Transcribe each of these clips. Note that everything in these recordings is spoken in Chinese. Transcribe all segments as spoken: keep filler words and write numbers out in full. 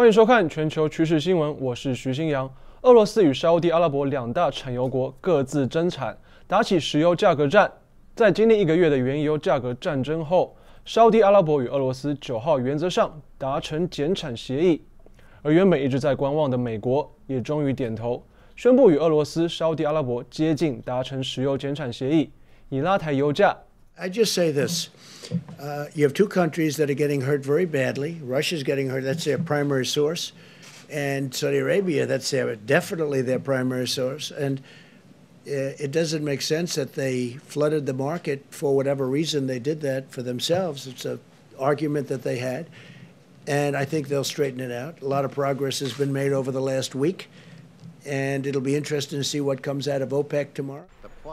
欢迎收看全球趋势新闻，我是徐新阳。俄罗斯与沙烏地阿拉伯两大产油国各自增产，打起石油价格战。在经历一个月的原油价格战争后，沙烏地阿拉伯与俄罗斯九号原则上达成减产协议，而原本一直在观望的美国也终于点头，宣布与俄罗斯、沙烏地阿拉伯接近达成石油减产协议，以拉抬油价。 I just say this. Uh, you have two countries that are getting hurt very badly. Russia's getting hurt. That's their primary source. And Saudi Arabia, that's their, definitely their primary source. And it doesn't make sense that they flooded the market for whatever reason they did that for themselves. It's an argument that they had. And I think they'll straighten it out. A lot of progress has been made over the last week. And it'll be interesting to see what comes out of OPEC tomorrow.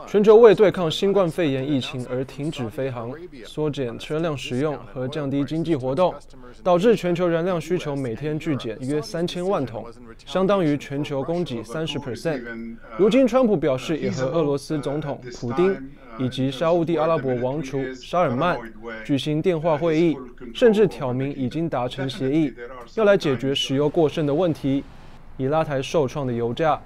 全球为对抗新冠肺炎疫情而停止飞航、缩减车辆使用和降低经济活动，导致全球燃料需求每天剧减约三千万桶，相当于全球供给 百分之三十。如今，川普表示也和俄罗斯总统普丁以及沙烏地阿拉伯王储沙尔曼举行电话会议，甚至挑明已经达成协议，要来解决石油过剩的问题，以拉抬受创的油价。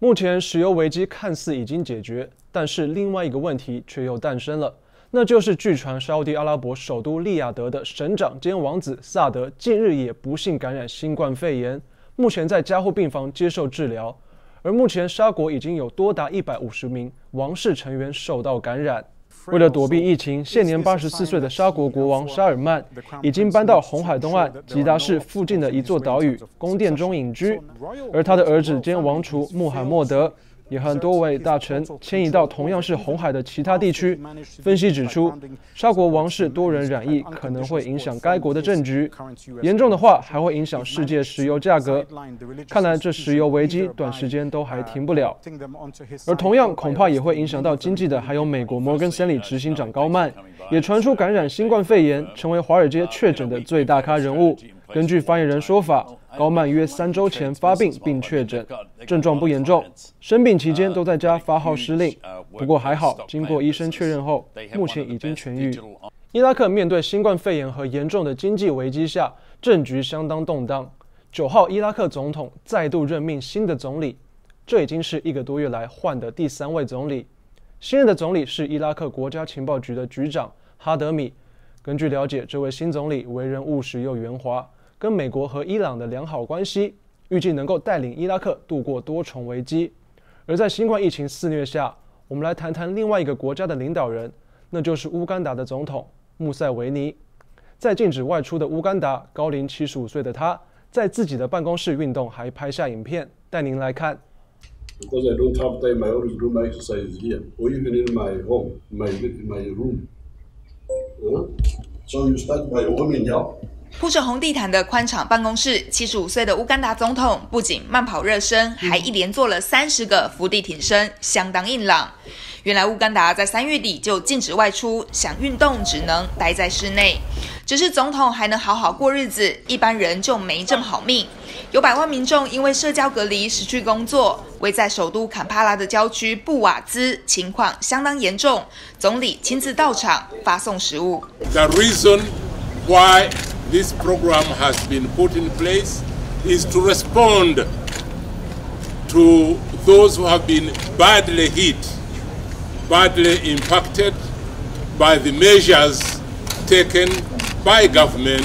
目前石油危机看似已经解决，但是另外一个问题却又诞生了，那就是据传沙烏地阿拉伯首都利雅得的省长兼王子萨德近日也不幸感染新冠肺炎，目前在加护病房接受治疗。而目前沙国已经有多达一百五十名王室成员受到感染。为了躲避疫情，现年八十四岁的沙国国王沙尔曼已经搬到红海东岸吉达市附近的一座岛屿宫殿中隐居，而他的儿子兼王储穆罕默德也和多位大臣迁移到同样是红海的其他地区。分析指出，沙国王室多人染疫可能会影响该国的政局，严重的话还会影响世界石油价格。看来这石油危机短时间都还停不了，而同样恐怕也会影响到经济的还有美国摩根士丹利执行长高曼，也传出感染新冠肺炎，成为华尔街确诊的最大咖人物。根据发言人说法， 高曼约三周前发病并确诊，症状不严重，生病期间都在家发号施令。不过还好，经过医生确认后，目前已经痊愈。伊拉克面对新冠肺炎和严重的经济危机下，政局相当动荡。九号，伊拉克总统再度任命新的总理，这已经是一个多月来换的第三位总理。新任的总理是伊拉克国家情报局的局长哈德米。根据了解，这位新总理为人务实又圆滑， 跟美国和伊朗的良好关系，预计能够带领伊拉克度过多重危机。而在新冠疫情肆虐下，我们来谈谈另外一个国家的领导人，那就是乌干达的总统穆塞维尼。在禁止外出的乌干达，高龄七十五岁的他，在自己的办公室运动，还拍下影片，带您来看。 Because I don't have time, I always do my exercise here, or even in my home, my my room. So you start by warming up. 铺着红地毯的宽敞办公室， 七十五岁的乌干达总统不仅慢跑热身，还一连做了三十个伏地挺身，相当硬朗。原来乌干达在三月底就禁止外出，想运动只能待在室内。只是总统还能好好过日子，一般人就没这么好命。有百万民众因为社交隔离失去工作，围在首都坎帕拉的郊区布瓦兹，情况相当严重。总理亲自到场发送食物。The reason why this program has been put in place is to respond to those who have been badly hit, badly impacted by the measures taken by government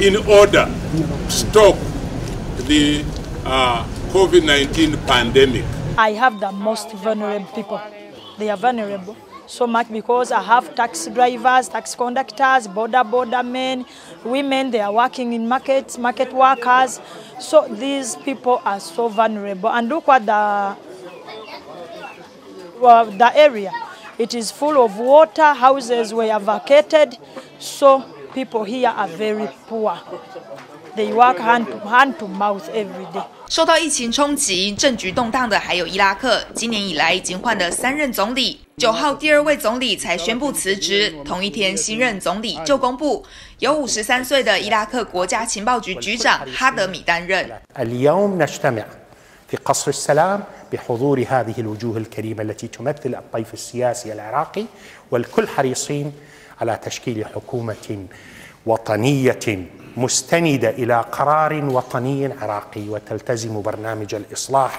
in order to stop the uh, COVID nineteen pandemic. I have the most vulnerable people. They are vulnerable. So much because I have taxi drivers, taxi conductors, border border men, women, they are working in markets, market workers. So these people are so vulnerable. And look at the, well, the area. It is full of water, houses were vacated. So people here are very poor. They work hand to, hand to mouth every day. 受到疫情冲击，政局动荡的还有伊拉克。今年以来已经换了三任总理， 九号第二位总理才宣布辞职。同一天，新任总理就公布，由五十三岁的伊拉克国家情报局局长哈德米担任。 في قصر السلام بحضور هذه الوجوه الكريمة التي تمثل الطيف السياسي العراقي والكل حريصين على تشكيل حكومة وطنية مستندة إلى قرار وطني عراقي، وتلتزم برنامج الإصلاح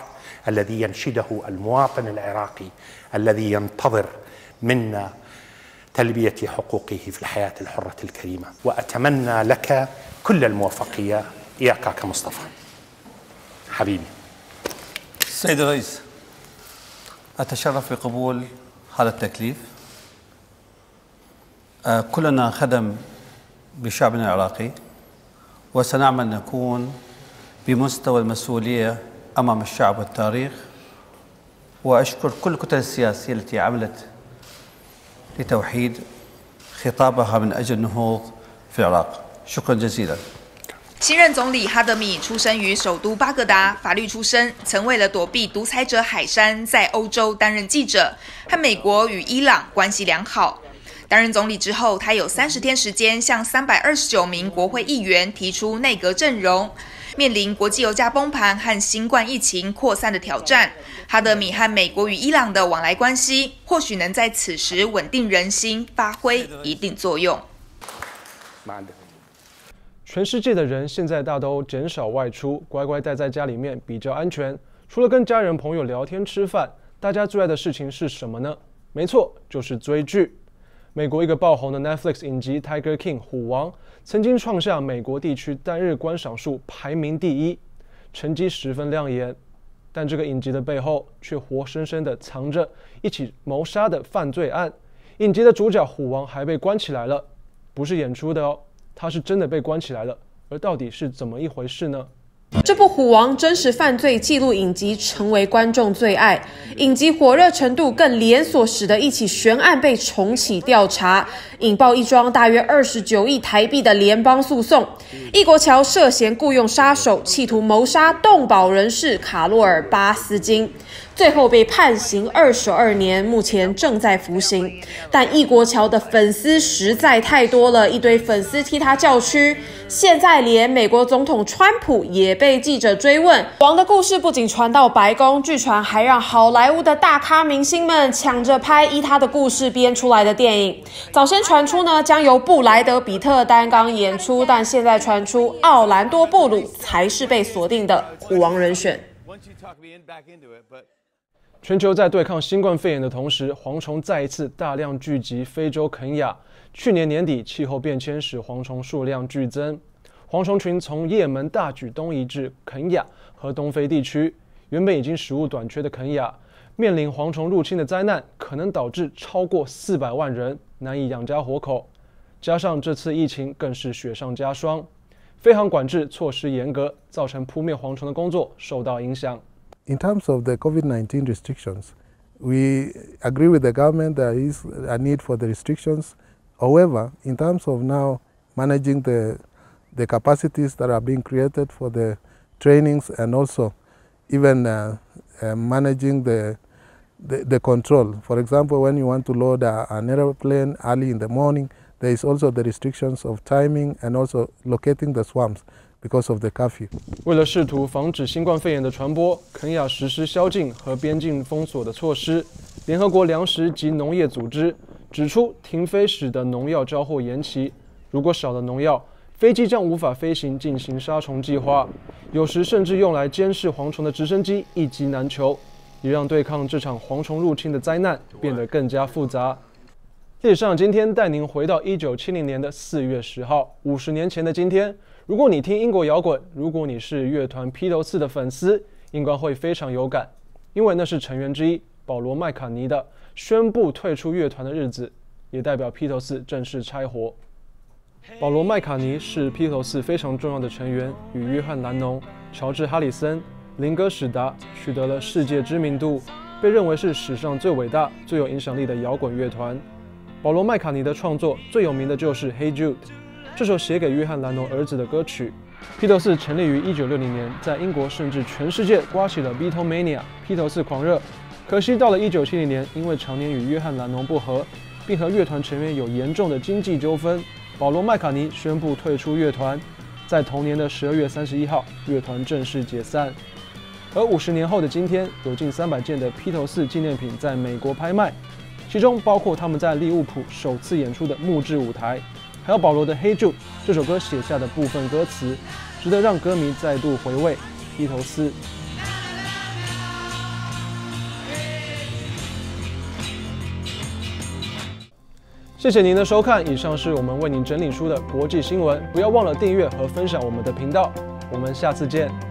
الذي ينشده المواطن العراقي الذي ينتظر منا تلبية حقوقه في الحياة الحرة الكريمة. وأتمنى لك كل الموفقية. يا كاكا مصطفى حبيبي. السيد الرئيس، أتشرف بقبول هذا التكليف. كلنا خدم بشعبنا العراقي، وسنعمل نكون بمستوى المسؤولية أمام الشعب والتاريخ. وأشكر كل الكتل السياسية التي عملت لتوحيد خطابها من أجل النهوض في العراق. شكرا جزيلا. 新任总理哈德米出生于首都巴格达，法律出身，曾为了躲避独裁者海珊，在欧洲担任记者，和美国与伊朗关系良好。担任总理之后，他有三十天时间向三百二十九名国会议员提出内阁阵容。面临国际油价崩盘和新冠疫情扩散的挑战，哈德米和美国与伊朗的往来关系或许能在此时稳定人心，发挥一定作用。 全世界的人现在大都减少外出，乖乖待在家里面比较安全。除了跟家人朋友聊天吃饭，大家最爱的事情是什么呢？没错，就是追剧。美国一个爆红的 Netflix 影集《Tiger King》虎王，曾经创下美国地区单日观赏数排名第一，成绩十分亮眼。但这个影集的背后，却活生生地藏着一起谋杀的犯罪案。影集的主角虎王还被关起来了，不是演出的哦。 他是真的被关起来了，而到底是怎么一回事呢？这部《虎王》真实犯罪记录影集成为观众最爱，影集火热程度更连锁，使得一起悬案被重启调查，引爆一桩大约二十九亿台币的联邦诉讼。易国桥涉嫌雇佣杀手，企图谋杀动保人士卡洛尔·巴斯金。 最后被判刑二十二年，目前正在服刑。但易国桥的粉丝实在太多了，一堆粉丝替他叫屈。现在连美国总统川普也被记者追问。王的故事不仅传到白宫，据传还让好莱坞的大咖明星们抢着拍依他的故事编出来的电影。早先传出呢，将由布莱德·比特担纲演出，但现在传出奥兰多·布鲁才是被锁定的虎王人选。 全球在对抗新冠肺炎的同时，蝗虫再一次大量聚集非洲肯亚。去年年底，气候变迁使蝗虫数量剧增，蝗虫群从也门大举东移至肯亚和东非地区。原本已经食物短缺的肯亚，面临蝗虫入侵的灾难，可能导致超过四百万人难以养家活口。加上这次疫情更是雪上加霜，飞航管制措施严格，造成扑灭蝗虫的工作受到影响。 In terms of the COVID nineteen restrictions, we agree with the government there is a need for the restrictions. However, in terms of now managing the, the capacities that are being created for the trainings and also even uh, uh, managing the, the, the control. For example, when you want to load a, an airplane early in the morning, there is also the restrictions of timing and also locating the swamps. Because of the curfew. 为了试图防止新冠肺炎的传播，肯亚实施宵禁和边境封锁的措施。联合国粮食及农业组织指出，停飞使得农药交货延期。如果少了农药，飞机将无法飞行进行杀虫计划。有时甚至用来监视蝗虫的直升机一机难求，也让对抗这场蝗虫入侵的灾难变得更加复杂。 历史上今天带您回到一九七零年的四月十号， 五十年前的今天。如果你听英国摇滚，如果你是乐团披头士的粉丝，应该会非常有感，因为那是成员之一保罗·麦卡尼的宣布退出乐团的日子，也代表披头士正式拆伙。保罗·麦卡尼是披头士非常重要的成员，与约翰·兰农、乔治·哈里森、林哥·史达取得了世界知名度，被认为是史上最伟大、最有影响力的摇滚乐团。 保罗·麦卡尼的创作最有名的就是《Hey Jude》，这首写给约翰·兰农儿子的歌曲。披头士成立于一九六零年，在英国甚至全世界刮起了 beatomania 披头士狂热。可惜到了一九七零年，因为常年与约翰·兰农不和，并和乐团成员有严重的经济纠纷，保罗·麦卡尼宣布退出乐团。在同年的十二月三十一号，乐团正式解散。而五十年后的今天，有近三百件的披头士纪念品在美国拍卖。 其中包括他们在利物浦首次演出的木质舞台，还有保罗的《黑柱》这首歌写下的部分歌词，值得让歌迷再度回味。披头思。 谢谢您的收看，以上是我们为您整理出的国际新闻。不要忘了订阅和分享我们的频道，我们下次见。